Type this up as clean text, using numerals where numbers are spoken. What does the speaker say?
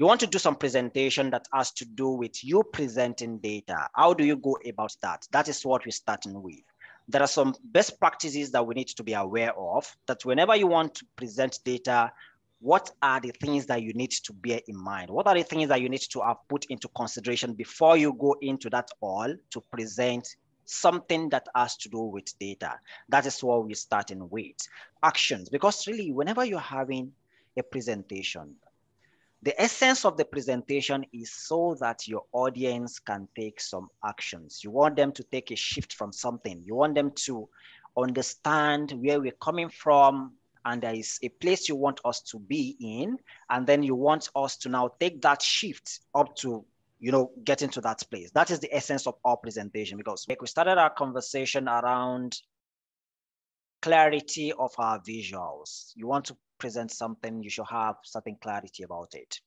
You want to do some presentation that has to do with you presenting data. How do you go about that? That is what we're starting with. There are some best practices that we need to be aware of, that whenever you want to present data, what are the things that you need to bear in mind? What are the things that you need to have put into consideration before you go into that all to present something that has to do with data? That is what we're starting with. Actions, because really, whenever you're having a presentation, the essence of the presentation is so that your audience can take some actions. You want them to take a shift from something. You want them to understand where we're coming from, and there is a place you want us to be in. And then you want us to now take that shift up to, you know, getting to that place. That is the essence of our presentation, because we started our conversation around clarity of our visuals. You want to present something, you should have certain clarity about it.